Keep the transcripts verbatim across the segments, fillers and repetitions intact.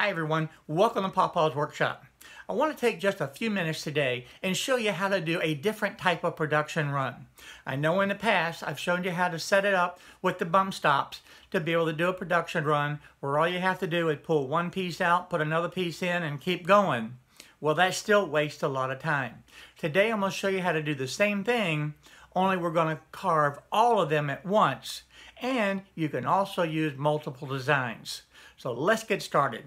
Hi everyone, welcome to Paw Paw's Workshop. I want to take just a few minutes today and show you how to do a different type of production run. I know in the past I've shown you how to set it up with the bump stops to be able to do a production run where all you have to do is pull one piece out, put another piece in, and keep going. Well, that still wastes a lot of time. Today I'm going to show you how to do the same thing, only we're going to carve all of them at once, and you can also use multiple designs. So let's get started.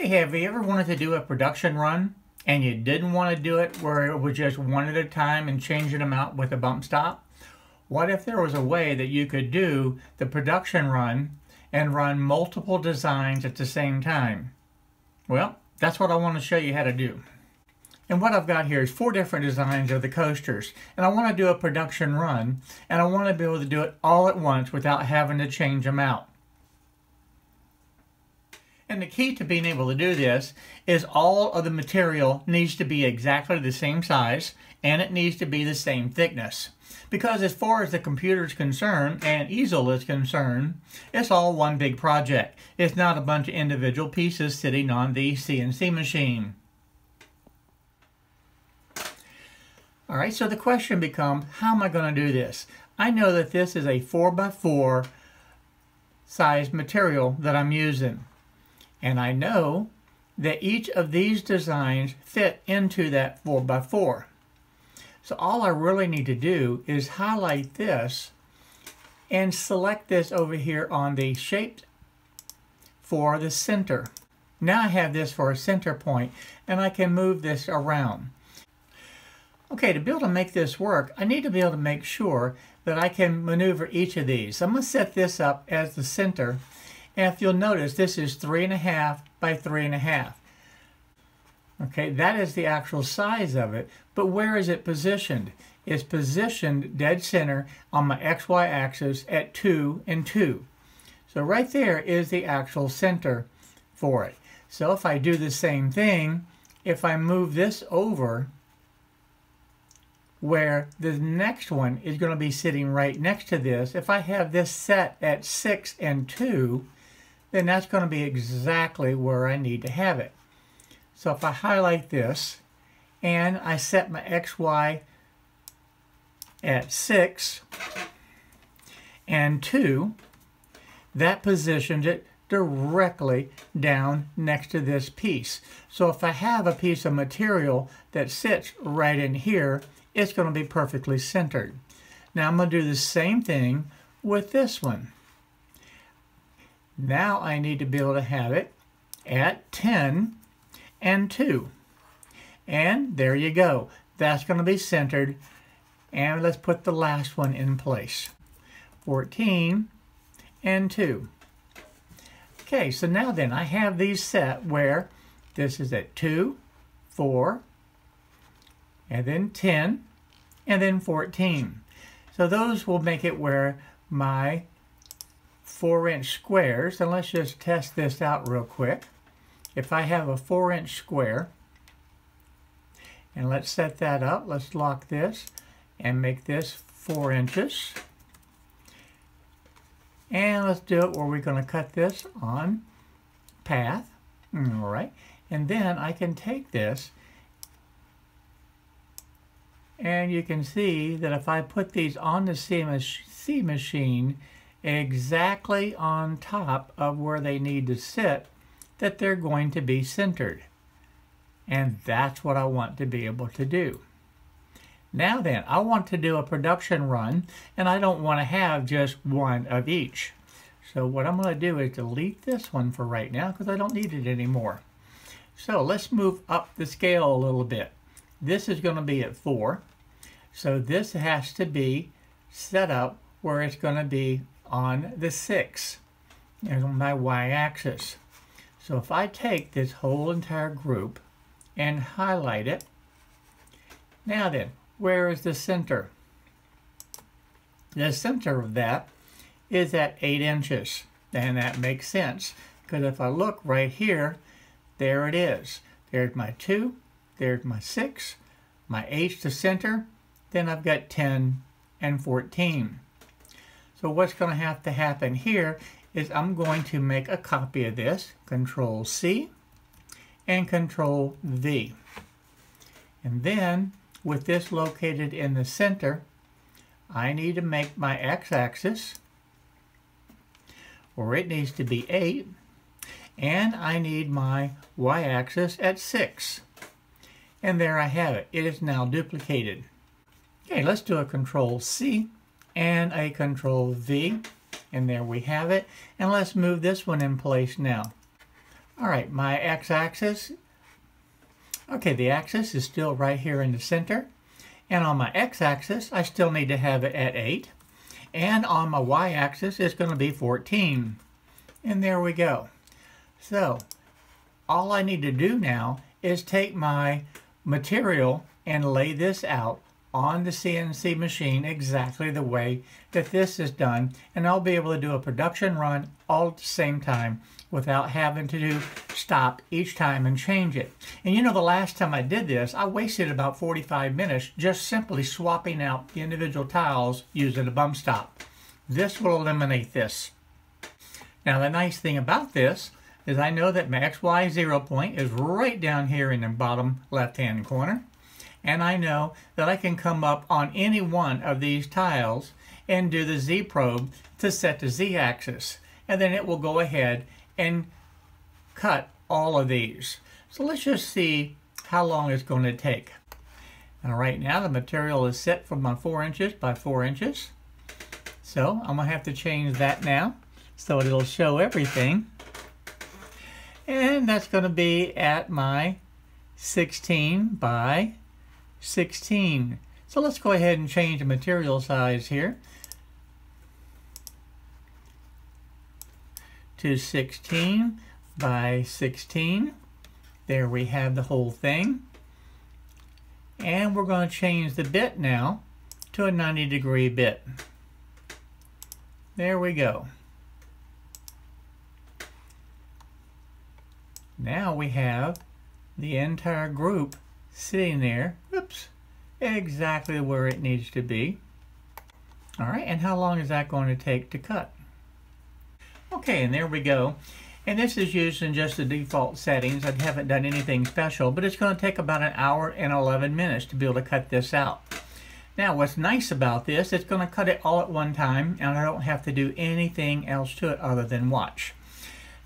Okay, have you ever wanted to do a production run and you didn't want to do it where it was just one at a time and changing them out with a bump stop? What if there was a way that you could do the production run and run multiple designs at the same time? Well, that's what I want to show you how to do. And what I've got here is four different designs of the coasters. And I want to do a production run, and I want to be able to do it all at once without having to change them out. And the key to being able to do this is all of the material needs to be exactly the same size, and it needs to be the same thickness. Because as far as the computer is concerned and Easel is concerned, it's all one big project. It's not a bunch of individual pieces sitting on the C N C machine. All right, so the question becomes, how am I going to do this? I know that this is a four by four size material that I'm using. And I know that each of these designs fit into that four by four. So all I really need to do is highlight this and select this over here on the shape for the center. Now I have this for a center point, and I can move this around. Okay, to be able to make this work, I need to be able to make sure that I can maneuver each of these. So I'm going to set this up as the center. And if you'll notice, this is three and a half by three and a half. Okay, that is the actual size of it, but where is it positioned? It's positioned dead center on my X Y axis at two and two. So right there is the actual center for it. So if I do the same thing, if I move this over where the next one is going to be sitting right next to this, if I have this set at six and two, then that's going to be exactly where I need to have it. So if I highlight this and I set my X Y at six and two, that positions it directly down next to this piece. So if I have a piece of material that sits right in here, it's going to be perfectly centered. Now I'm going to do the same thing with this one. Now I need to be able to have it at ten and two. And there you go. That's going to be centered. And let's put the last one in place. fourteen and two. Okay, so now then I have these set where this is at two, four, and then ten, and then fourteen. So those will make it where my four inch squares, and let's just test this out real quick. If I have a four inch square, and let's set that up, let's lock this, and make this four inches. And let's do it where we're going to cut this on path. All right, and then I can take this, and you can see that if I put these on the C N C machine exactly on top of where they need to sit, that they're going to be centered. And that's what I want to be able to do. Now then, I want to do a production run, and I don't want to have just one of each. So what I'm going to do is delete this one for right now because I don't need it anymore. So let's move up the scale a little bit. This is going to be at four, so this has to be set up where it's going to be on the six, and on my y-axis. So if I take this whole entire group and highlight it, now then, where is the center? The center of that is at eight inches. And that makes sense, because if I look right here, there it is. There's my two, there's my six, my eight's the center, then I've got ten and fourteen. So what's going to have to happen here is I'm going to make a copy of this, Control C and Control V. And then with this located in the center, I need to make my x-axis, or it needs to be eight, and I need my y-axis at six. And there I have it. It is now duplicated. Okay, let's do a Control C and a Control V, and there we have it. And let's move this one in place now. All right, my x-axis, okay, the axis is still right here in the center. And on my x-axis, I still need to have it at eight. And on my y-axis, it's going to be fourteen. And there we go. So all I need to do now is take my material and lay this out on the C N C machine exactly the way that this is done, and I'll be able to do a production run all at the same time without having to do stop each time and change it. And you know, the last time I did this, I wasted about forty-five minutes just simply swapping out the individual tiles using a bump stop. This will eliminate this. Now the nice thing about this is I know that my X Y zero point is right down here in the bottom left-hand corner. And I know that I can come up on any one of these tiles and do the Z probe to set the Z axis. And then it will go ahead and cut all of these. So let's just see how long it's going to take. All right, now the material is set for my four inches by four inches. So I'm gonna have to change that now so it'll show everything. And that's gonna be at my sixteen by sixteen. So let's go ahead and change the material size here to sixteen by sixteen. There we have the whole thing. And we're going to change the bit now to a ninety degree bit. There we go. Now we have the entire group sitting there, oops, exactly where it needs to be. All right, and how long is that going to take to cut? Okay, and there we go. And this is used in just the default settings. I haven't done anything special, but it's going to take about an hour and eleven minutes to be able to cut this out. Now, what's nice about this, it's going to cut it all at one time, and I don't have to do anything else to it other than watch.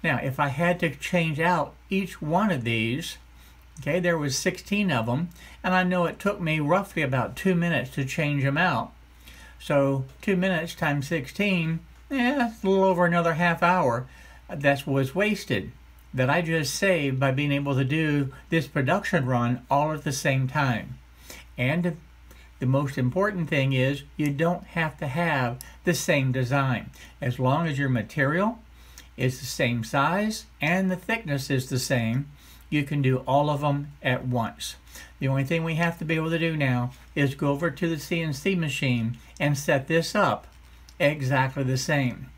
Now, if I had to change out each one of these, okay, there was sixteen of them, and I know it took me roughly about two minutes to change them out. So two minutes times sixteen, yeah, that's a little over another half hour that was wasted, that I just saved by being able to do this production run all at the same time. And the most important thing is you don't have to have the same design. As long as your material is the same size and the thickness is the same, you can do all of them at once. The only thing we have to be able to do now is go over to the C N C machine and set this up exactly the same.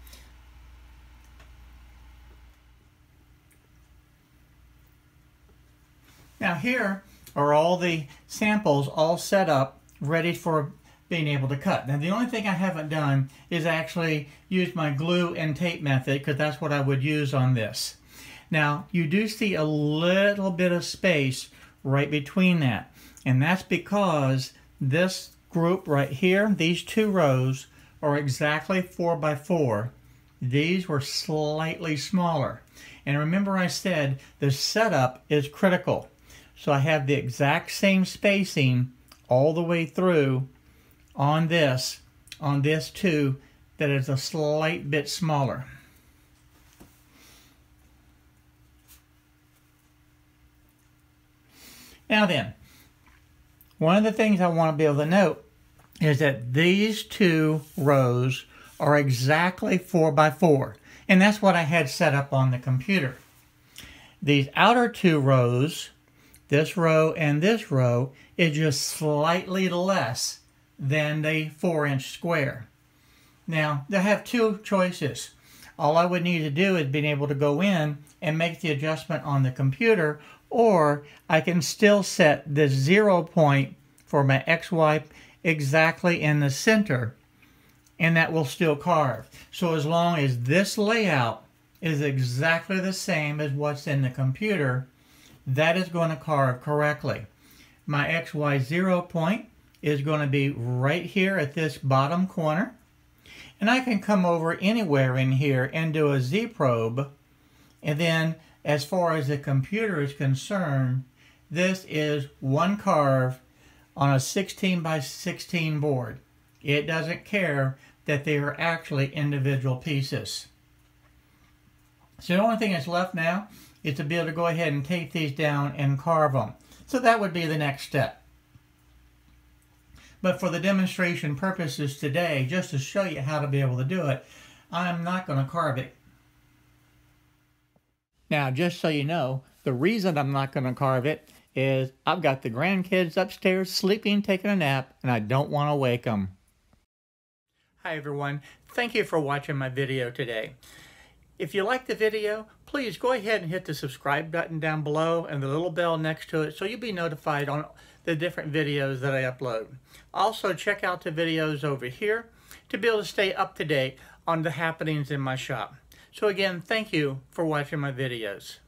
Now here are all the samples all set up, ready for being able to cut. Now the only thing I haven't done is actually use my glue and tape method, because that's what I would use on this. Now, you do see a little bit of space right between that. And that's because this group right here, these two rows, are exactly four by four. These were slightly smaller. And remember I said the setup is critical. So I have the exact same spacing all the way through on this, on this two, that is a slight bit smaller. Now then, one of the things I want to be able to note is that these two rows are exactly four by four, and that's what I had set up on the computer. These outer two rows, this row and this row, is just slightly less than the four inch square. Now, they have two choices. All I would need to do is being able to go in and make the adjustment on the computer, or I can still set the zero point for my X Y exactly in the center, and that will still carve. So as long as this layout is exactly the same as what's in the computer, that is going to carve correctly. My X Y zero point is going to be right here at this bottom corner. And I can come over anywhere in here and do a Z-probe. And then, as far as the computer is concerned, this is one carve on a sixteen by sixteen board. It doesn't care that they are actually individual pieces. So the only thing that's left now is to be able to go ahead and take these down and carve them. So that would be the next step. But for the demonstration purposes today, just to show you how to be able to do it, I'm not going to carve it. Now, just so you know, the reason I'm not going to carve it is I've got the grandkids upstairs sleeping, taking a nap, and I don't want to wake them. Hi everyone, thank you for watching my video today. If you like the video, please go ahead and hit the subscribe button down below and the little bell next to it so you'll be notified on the different videos that I upload. Also, check out the videos over here to be able to stay up to date on the happenings in my shop. So again, thank you for watching my videos.